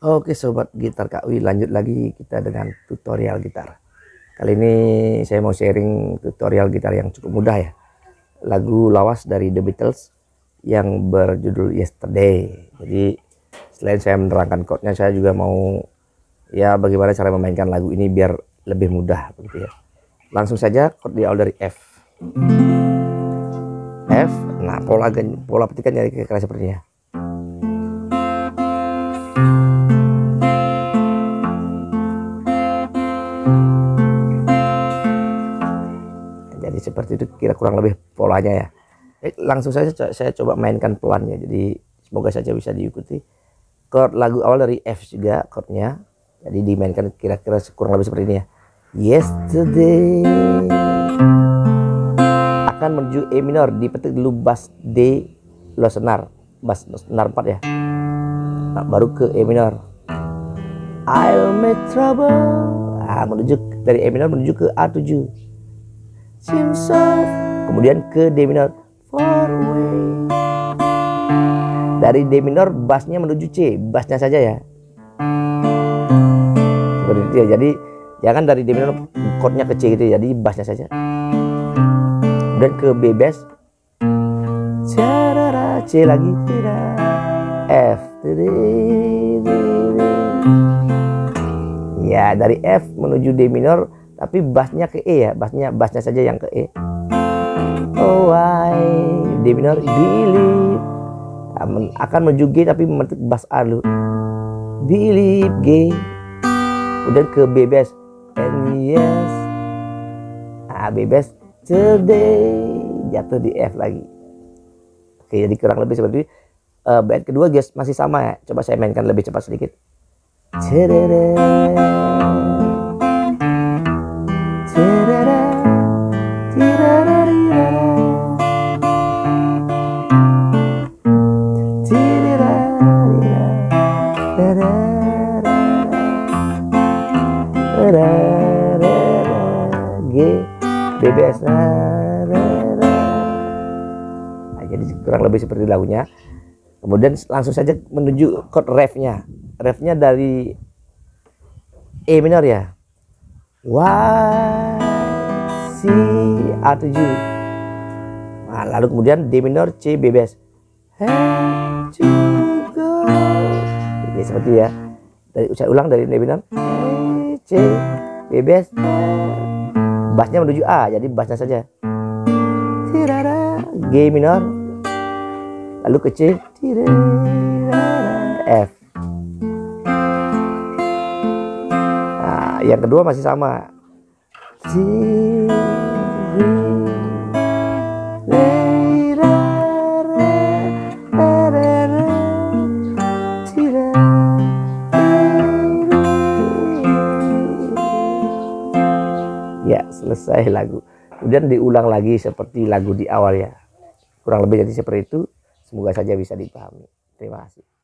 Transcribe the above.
Oke sobat gitar KW, lanjut lagi kita dengan tutorial gitar. Kali ini saya mau sharing tutorial gitar yang cukup mudah ya. Lagu lawas dari The Beatles yang berjudul Yesterday. Jadi selain saya menerangkan chordnya, saya juga mau ya bagaimana cara memainkan lagu ini biar lebih mudah begitu ya. Langsung saja chord di awal dari F. F. Nah, pola petikan jadi kira-kira seperti ini ya. Seperti itu kira kurang lebih polanya ya. Langsung saja saya coba mainkan pelannya, jadi semoga saja bisa diikuti. Chord lagu awal dari F juga chordnya, jadi dimainkan kira-kira kurang lebih seperti ini ya. Yesterday akan menuju E minor, dipetik dulu bass D lo senar, bass senar 4 ya. Nah, baru ke E minor. I'll make trouble. Ah, menuju dari E minor menuju ke A7. Kemudian ke D minor, far away. Dari D minor bassnya menuju C, bassnya saja ya. Seperti itu ya. Jadi jangan dari D minor chordnya ke C gitu, jadi bassnya saja. Kemudian ke B bass, C lagi, F. Ya dari F menuju D minor. Tapi bassnya ke E ya, bassnya saja yang ke E. Oh, I D minor believe, akan menuju G tapi memetik bass A dulu. Believe G, kemudian ke B bass, and yes, B bass today jatuh di F lagi. Oke, jadi kurang lebih seperti bait kedua guys masih sama ya. Coba saya mainkan lebih cepat sedikit. G, BBS. Nah, jadi kurang lebih seperti lagunya. Kemudian langsung saja menuju chord refnya. Refnya dari E minor ya. Wah, C A7. Nah, lalu kemudian D minor, C, BBS. Have to go. Jadi seperti ya. Saya ulang dari D minor, C, BBS, bassnya menuju A, jadi bassnya saja. G minor, lalu ke C, F. Nah, yang kedua masih sama. C, selesai lagu. Kemudian diulang lagi seperti lagu di awal ya. Kurang lebih jadi seperti itu. Semoga saja bisa dipahami. Terima kasih.